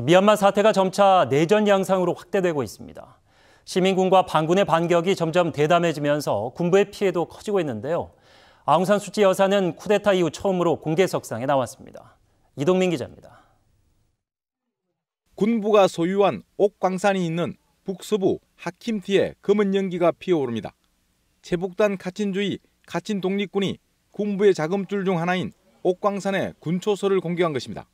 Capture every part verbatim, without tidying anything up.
미얀마 사태가 점차 내전 양상으로 확대되고 있습니다. 시민군과 반군의 반격이 점점 대담해지면서 군부의 피해도 커지고 있는데요. 아웅산 수찌 여사는 쿠데타 이후 처음으로 공개석상에 나왔습니다. 이동민 기자입니다. 군부가 소유한 옥광산이 있는 북서부 하킴티에 검은 연기가 피어오릅니다. 체북단 카친주의 카친 독립군이 군부의 자금줄 중 하나인 옥광산의 군초소를 공격한 것입니다.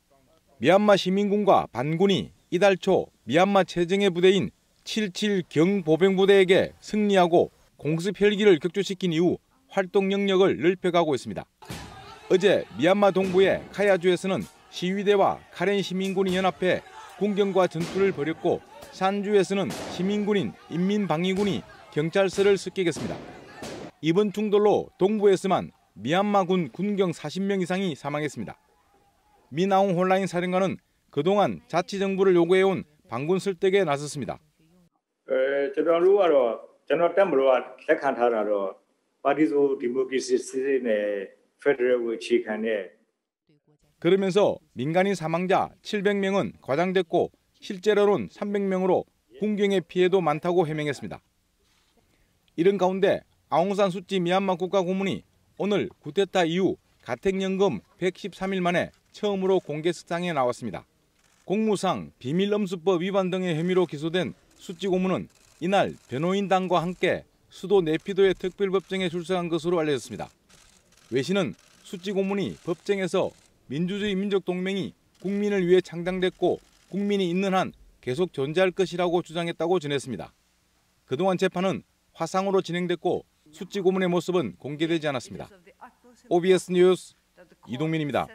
미얀마 시민군과 반군이 이달 초 미얀마 최정예 부대인 칠십칠 경보병부대에게 승리하고 공습 헬기를 격추시킨 이후 활동 영역을 넓혀가고 있습니다. 어제 미얀마 동부의 카야주에서는 시위대와 카렌 시민군이 연합해 군경과 전투를 벌였고, 산주에서는 시민군인 인민방위군이 경찰서를 습격했습니다. 이번 충돌로 동부에서만 미얀마군 군경 사십 명 이상이 사망했습니다. 민아웅 혼라인 사령관은 그동안 자치정부를 요구해온 반군 설득에 나섰습니다. 그러면서 민간인 사망자 칠백 명은 과장됐고 실제로는 삼백 명으로 군경의 피해도 많다고 해명했습니다. 이런 가운데 아웅산 수찌 미얀마 국가고문이 오늘 쿠데타 이후 가택연금 백십삼 일 만에 처음으로 공개석상에 나왔습니다. 공무상 비밀엄수법 위반 등의 혐의로 기소된 수찌 고문은 이날 변호인단과 함께 수도 내피도의 특별법정에 출석한 것으로 알려졌습니다. 외신은 수찌 고문이 법정에서 민주주의 민족 동맹이 국민을 위해 창당됐고 국민이 있는 한 계속 존재할 것이라고 주장했다고 전했습니다. 그동안 재판은 화상으로 진행됐고 수찌 고문의 모습은 공개되지 않았습니다. 오비에스 뉴스 이동민입니다.